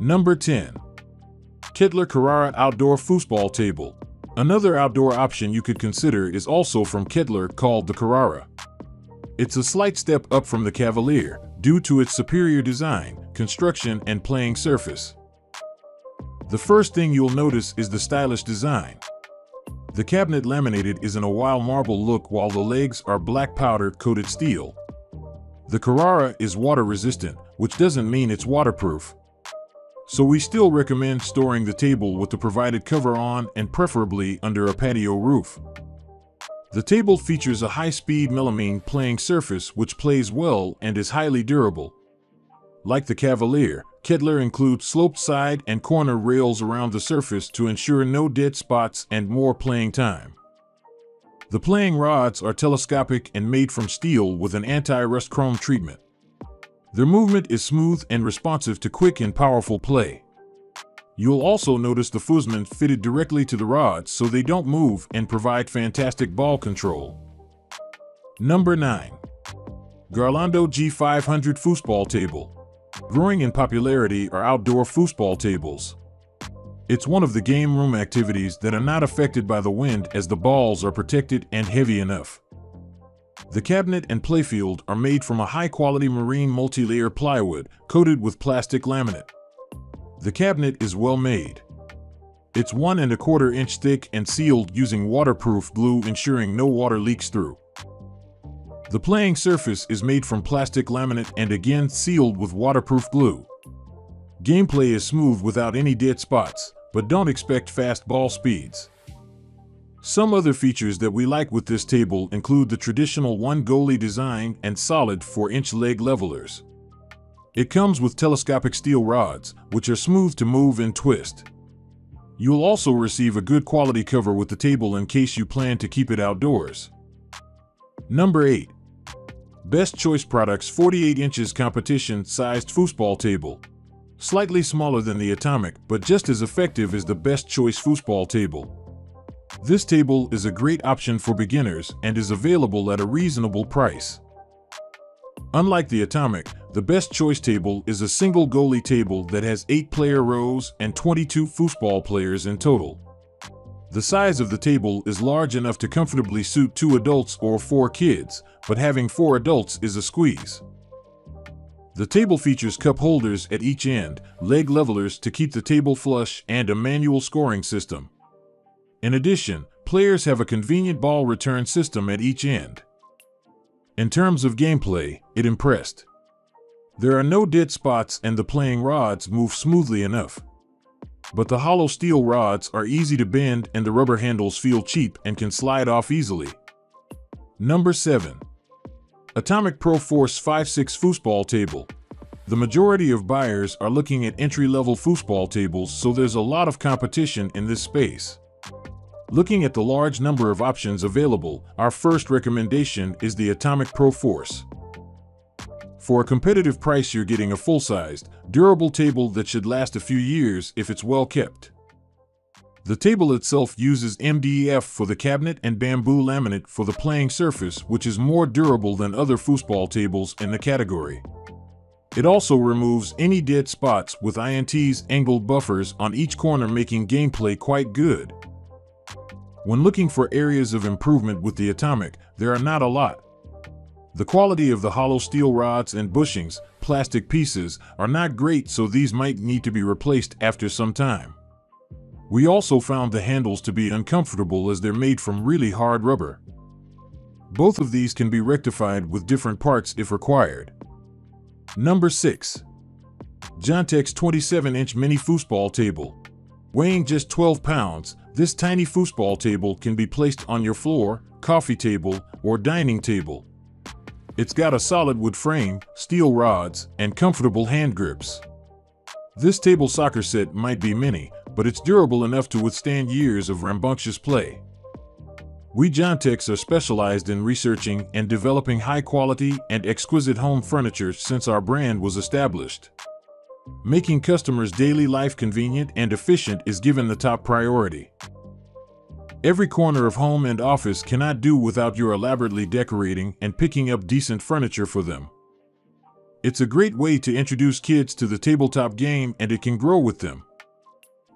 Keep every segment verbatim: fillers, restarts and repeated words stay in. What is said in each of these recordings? Number ten. Kettler Carrara Outdoor Foosball Table. Another outdoor option you could consider is also from Kettler called the Carrara. It's a slight step up from the Cavalier due to its superior design, construction, and playing surface. The first thing you'll notice is the stylish design. The cabinet laminated is in a wild marble look while the legs are black powder coated steel. The Carrara is water resistant, which doesn't mean it's waterproof. So we still recommend storing the table with the provided cover on and preferably under a patio roof. The table features a high-speed melamine playing surface which plays well and is highly durable. Like the Cavalier, Kettler includes sloped side and corner rails around the surface to ensure no dead spots and more playing time. The playing rods are telescopic and made from steel with an anti-rust chrome treatment. Their movement is smooth and responsive to quick and powerful play. You'll also notice the foosmen fitted directly to the rods so they don't move and provide fantastic ball control. Number nine. Garlando G five hundred Foosball Table. Growing in popularity are outdoor foosball tables. It's one of the game room activities that are not affected by the wind as the balls are protected and heavy enough. The cabinet and playfield are made from a high-quality marine multi-layer plywood coated with plastic laminate. The cabinet is well made. It's one and a quarter inch thick and sealed using waterproof glue, ensuring no water leaks through. The playing surface is made from plastic laminate and again sealed with waterproof glue. Gameplay is smooth without any dead spots, but don't expect fast ball speeds. Some other features that we like with this table include the traditional one goalie design and solid four inch leg levelers. It comes with telescopic steel rods, which are smooth to move and twist. You'll also receive a good quality cover with the table in case you plan to keep it outdoors. Number eight. Best Choice Products forty-eight inches competition-sized foosball table. Slightly smaller than the Atomic, but just as effective as the Best Choice foosball table. This table is a great option for beginners and is available at a reasonable price. Unlike the Atomic, the Best Choice table is a single goalie table that has eight player rows and twenty-two foosball players in total. The size of the table is large enough to comfortably suit two adults or four kids, but having four adults is a squeeze. The table features cup holders at each end, leg levelers to keep the table flush, and a manual scoring system. In addition, players have a convenient ball return system at each end. In terms of gameplay, it impressed. There are no dead spots and the playing rods move smoothly enough. But the hollow steel rods are easy to bend and the rubber handles feel cheap and can slide off easily. Number seven. Atomic Pro Force five six Foosball Table. The majority of buyers are looking at entry-level foosball tables, so there's a lot of competition in this space. Looking at the large number of options available, our first recommendation is the Atomic Pro Force. For a competitive price, you're getting a full-sized, durable table that should last a few years if it's well kept. The table itself uses M D F for the cabinet and bamboo laminate for the playing surface, which is more durable than other foosball tables in the category. It also removes any dead spots with I N Ts angled buffers on each corner, making gameplay quite good. When looking for areas of improvement with the Atomic, there are not a lot. The quality of the hollow steel rods and bushings, plastic pieces, are not great, so these might need to be replaced after some time. We also found the handles to be uncomfortable as they're made from really hard rubber. Both of these can be rectified with different parts if required. Number six. Jontex twenty-seven inch Mini Foosball Table. Weighing just twelve pounds, this tiny foosball table can be placed on your floor, coffee table, or dining table. It's got a solid wood frame, steel rods, and comfortable hand grips. This table soccer set might be mini, but it's durable enough to withstand years of rambunctious play. We Jontex are specialized in researching and developing high-quality and exquisite home furniture since our brand was established. Making customers' daily life convenient and efficient is given the top priority. Every corner of home and office cannot do without your elaborately decorating and picking up decent furniture for them. It's a great way to introduce kids to the tabletop game, and it can grow with them.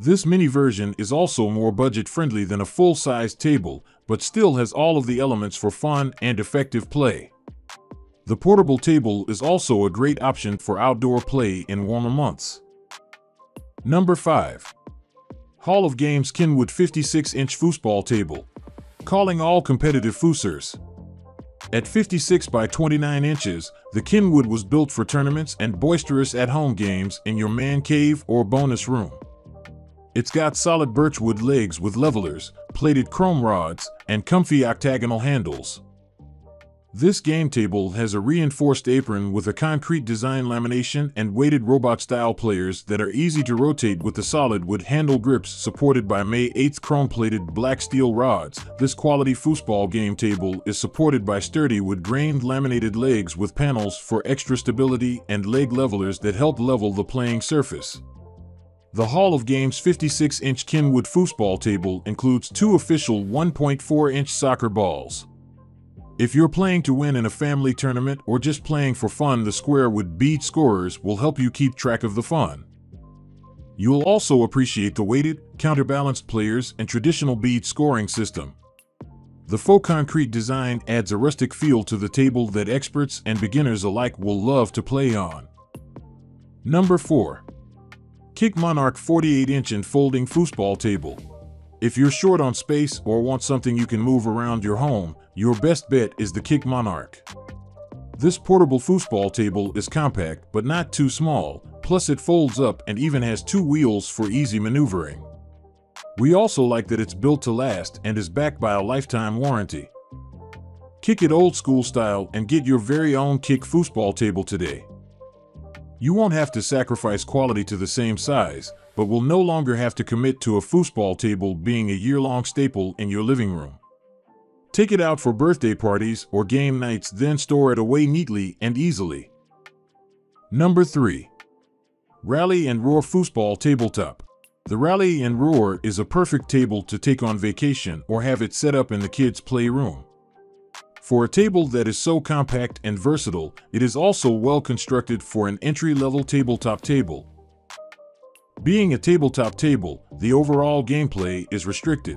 This mini version is also more budget-friendly than a full-size table, but still has all of the elements for fun and effective play. The portable table is also a great option for outdoor play in warmer months. Number five. Hall of Games Kenwood fifty-six inch Foosball Table. Calling all competitive foosers. At fifty-six by twenty-nine inches, the Kenwood was built for tournaments and boisterous at-home games in your man cave or bonus room. It's got solid birchwood legs with levelers, plated chrome rods, and comfy octagonal handles. This game table has a reinforced apron with a concrete design lamination and weighted robot-style pliers that are easy to rotate with the solid wood handle grips supported by May eighth chrome-plated black steel rods. This quality foosball game table is supported by sturdy wood-grained laminated legs with panels for extra stability and leg levelers that help level the playing surface. The Hall of Games fifty-six inch Kenwood foosball table includes two official one point four inch soccer balls. If you're playing to win in a family tournament or just playing for fun, the square with bead scorers will help you keep track of the fun. You'll also appreciate the weighted, counterbalanced pliers and traditional bead scoring system. The faux concrete design adds a rustic feel to the table that experts and beginners alike will love to play on. Number four. Kick Monarch forty-eight inch Enfolding Foosball Table. If you're short on space or want something you can move around your home, your best bet is the Kick Monarch. This portable foosball table is compact but not too small, plus it folds up and even has two wheels for easy maneuvering. We also like that it's built to last and is backed by a lifetime warranty. Kick it old school style and get your very own Kick foosball table today. You won't have to sacrifice quality to the same size, but will no longer have to commit to a foosball table being a year-long staple in your living room. Take it out for birthday parties or game nights, then store it away neatly and easily. Number three. Rally and Roar Foosball Tabletop. The Rally and Roar is a perfect table to take on vacation or have it set up in the kids' playroom. For a table that is so compact and versatile, it is also well constructed for an entry-level tabletop table. Being a tabletop table, the overall gameplay is restricted.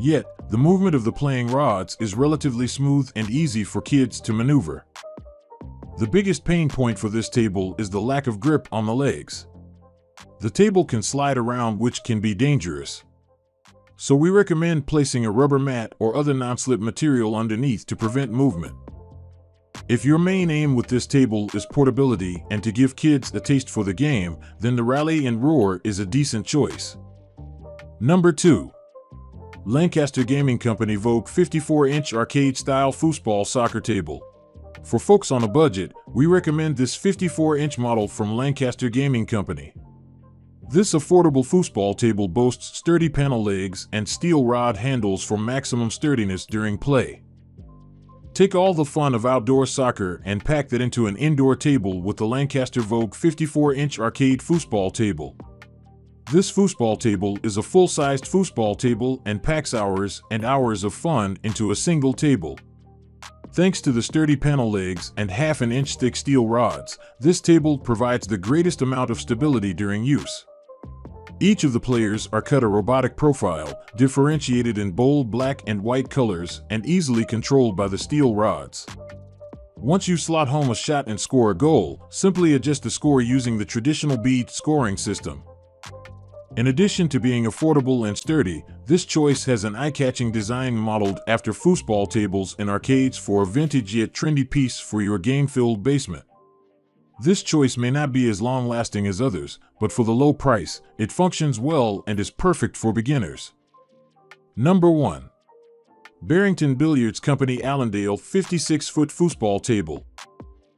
Yet, the movement of the playing rods is relatively smooth and easy for kids to maneuver. The biggest pain point for this table is the lack of grip on the legs. The table can slide around, which can be dangerous. So we recommend placing a rubber mat or other non-slip material underneath to prevent movement. If your main aim with this table is portability and to give kids a taste for the game, then the Rally and Roar is a decent choice. Number two. Lancaster Gaming Company Vogue fifty-four inch Arcade-Style Foosball Soccer Table. For folks on a budget, we recommend this fifty-four inch model from Lancaster Gaming Company. This affordable foosball table boasts sturdy panel legs and steel rod handles for maximum sturdiness during play. Take all the fun of outdoor soccer and pack that into an indoor table with the Lancaster Vogue fifty-four inch Arcade Foosball Table. This foosball table is a full-sized foosball table and packs hours and hours of fun into a single table. Thanks to the sturdy panel legs and half an inch thick steel rods, this table provides the greatest amount of stability during use. Each of the players are cut a robotic profile, differentiated in bold black and white colors and easily controlled by the steel rods. Once you slot home a shot and score a goal, simply adjust the score using the traditional bead scoring system. In addition to being affordable and sturdy, this choice has an eye-catching design modeled after foosball tables in arcades for a vintage yet trendy piece for your game-filled basement. This choice may not be as long-lasting as others, but for the low price, it functions well and is perfect for beginners. Number one. Barrington Billiards Company Allendale fifty-six foot Foosball Table.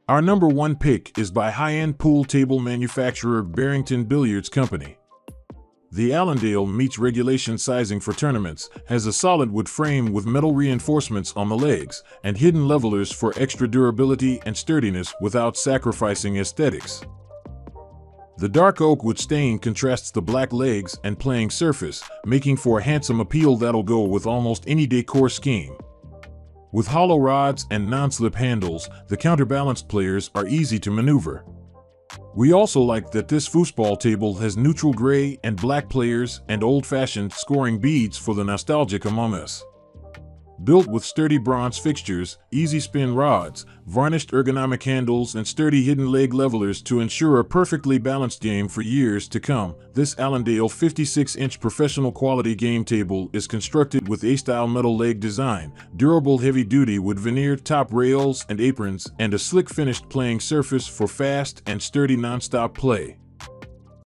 Our number one pick is by high-end pool table manufacturer Barrington Billiards Company. The Allendale meets regulation sizing for tournaments, has a solid wood frame with metal reinforcements on the legs, and hidden levelers for extra durability and sturdiness without sacrificing aesthetics. The dark oak wood stain contrasts the black legs and playing surface, making for a handsome appeal that'll go with almost any decor scheme. With hollow rods and non-slip handles, the counterbalanced players are easy to maneuver. We also like that this foosball table has neutral gray and black players and old-fashioned scoring beads for the nostalgic among us. Built with sturdy bronze fixtures, easy spin rods, varnished ergonomic handles, and sturdy hidden leg levelers to ensure a perfectly balanced game for years to come, this Allendale fifty-six inch professional quality game table is constructed with A-style metal leg design, durable heavy-duty wood veneer top rails and aprons, and a slick finished playing surface for fast and sturdy non-stop play.